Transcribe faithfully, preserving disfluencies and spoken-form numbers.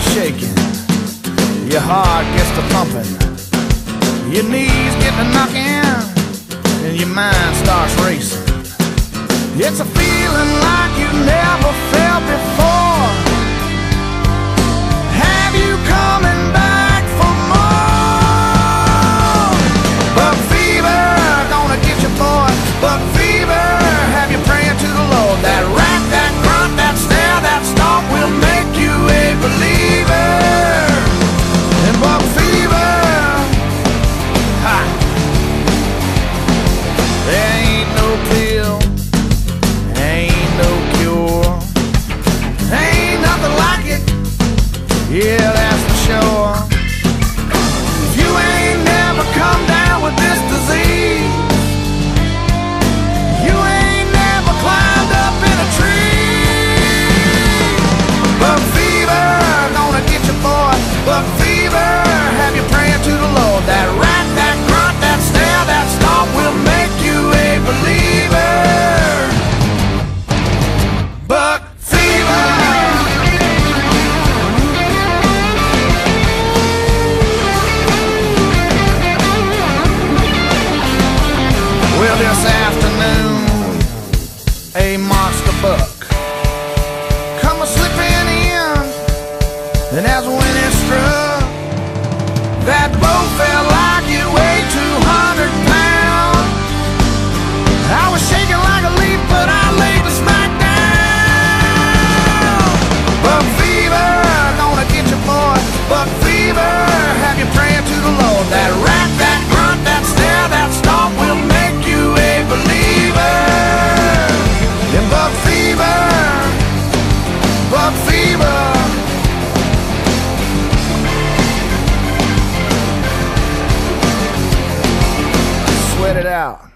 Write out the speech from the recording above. starts shaking, your heart gets to pumping, your knees get to knocking, and your mind starts racing. It's a feeling like you never felt before. Have you coming back for more? But fever, gonna get you boy. But fever, have you praying to the Lord. That rap, that grunt, that stare, that stomp will make you a believer. And but fever, ha. There ain't no pill, ain't no cure, ain't nothing like it. Yeah, that's for sure. If you ain't never come down with this disease, you ain't never climbed up in a tree. But fever, gonna get you boy. But fever, have you praying to the Lord. That rat, that grunt, that stare, that stomp will make you a believer. But fever. Well, this afternoon, a monster buck come a-slipping in, and as when it struck, that bow felt like it weighed two hundred pounds. I was shaking like a leaf, but I laid the smack down. But fever, gonna get you boy. But fever, have you praying to the Lord. That rat, that grunt, that stare, that stomp will make you a believer. In buck fever, buck fever. Sweat it out.